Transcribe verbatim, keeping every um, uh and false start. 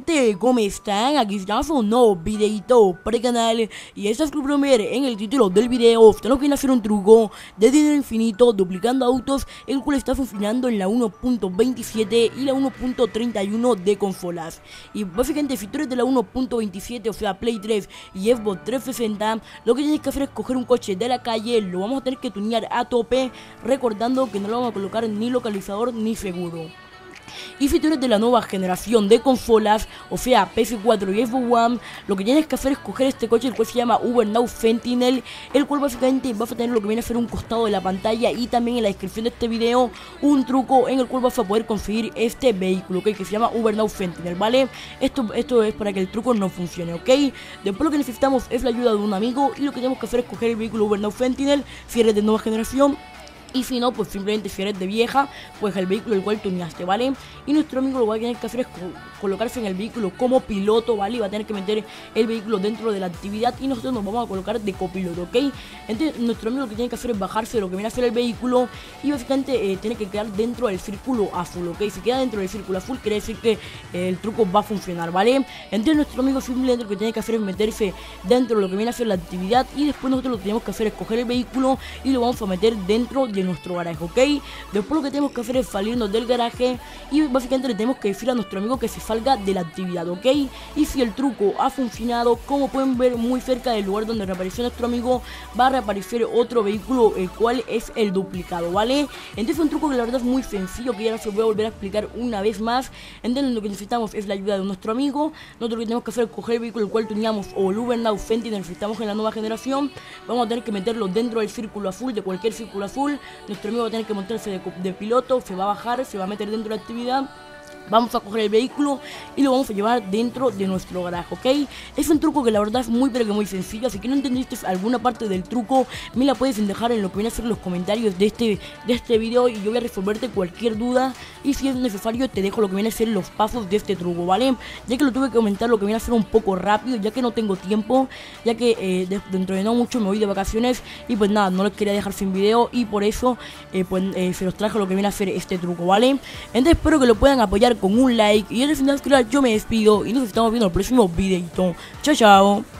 gente, ¿cómo están? Aquí está su nuevo videito para el canal. Y esta es la primera. En el título del video, usted nos viene a hacer un truco de dinero infinito duplicando autos, el cual está funcionando en la uno punto veintisiete y la uno punto treinta y uno de consolas. Y básicamente, si tú eres de la uno punto veintisiete, o sea Play tres y Xbox trescientos sesenta, lo que tienes que hacer es coger un coche de la calle. Lo vamos a tener que tunear a tope, recordando que no lo vamos a colocar ni localizador ni seguro. Y si tú eres de la nueva generación de consolas, o sea P S cuatro y Xbox One, lo que tienes que hacer es coger este coche, el cual se llama Ubernaut Sentinel, el cual básicamente vas a tener lo que viene a ser un costado de la pantalla y también en la descripción de este video un truco en el cual vas a poder conseguir este vehículo, ¿okay? Que se llama Ubernaut Sentinel, ¿vale? Esto, esto es para que el truco no funcione, ¿ok? Después lo que necesitamos es la ayuda de un amigo y lo que tenemos que hacer es coger el vehículo Ubernaut Sentinel si eres de nueva generación. Y si no, pues simplemente si eres de vieja, pues el vehículo el cual tuneaste, ¿vale? Y nuestro amigo lo va a tener que hacer es colocarse en el vehículo como piloto, ¿vale? Y va a tener que meter el vehículo dentro de la actividad y nosotros nos vamos a colocar de copiloto, ¿ok? Entonces nuestro amigo lo que tiene que hacer es bajarse lo que viene a hacer el vehículo y básicamente eh, tiene que quedar dentro del círculo azul, ¿ok? Si queda dentro del círculo azul quiere decir que eh, el truco va a funcionar, ¿vale? Entonces nuestro amigo simplemente lo que tiene que hacer es meterse dentro de lo que viene a hacer la actividad y después nosotros lo que tenemos que hacer es coger el vehículo y lo vamos a meter dentro de de nuestro garaje, ¿ok? Después lo que tenemos que hacer es salirnos del garaje y básicamente le tenemos que decir a nuestro amigo que se salga de la actividad, ¿ok? Y si el truco ha funcionado, como pueden ver, muy cerca del lugar donde reapareció nuestro amigo va a reaparecer otro vehículo, el cual es el duplicado, ¿vale? Entonces es un truco que la verdad es muy sencillo, que ahora se voy a volver a explicar una vez más. Entonces lo que necesitamos es la ayuda de nuestro amigo. Nosotros lo que tenemos que hacer es coger el vehículo el cual teníamos, o el Ubernaut Sentinel, si estamos en la nueva generación. Vamos a tener que meterlo dentro del círculo azul, de cualquier círculo azul. Nuestro amigo va a tener que montarse de, de piloto, se va a bajar, se va a meter dentro de la actividad. Vamos a coger el vehículo y lo vamos a llevar dentro de nuestro garaje, ¿ok? Es un truco que la verdad es muy pero que muy sencillo. Así que no entendiste alguna parte del truco, me la puedes dejar en lo que viene a ser los comentarios de este, de este video, y yo voy a resolverte cualquier duda. Y si es necesario te dejo lo que viene a ser los pasos de este truco, ¿vale? Ya que lo tuve que comentar lo que viene a ser un poco rápido, ya que no tengo tiempo, ya que eh, de, dentro de no mucho me voy de vacaciones. Y pues nada, no los quería dejar sin video y por eso eh, pues, eh, se los traje lo que viene a ser este truco, ¿vale? Entonces espero que lo puedan apoyar con un like, y en el final yo me despido y nos estamos viendo en el próximo videito. Chao, chao.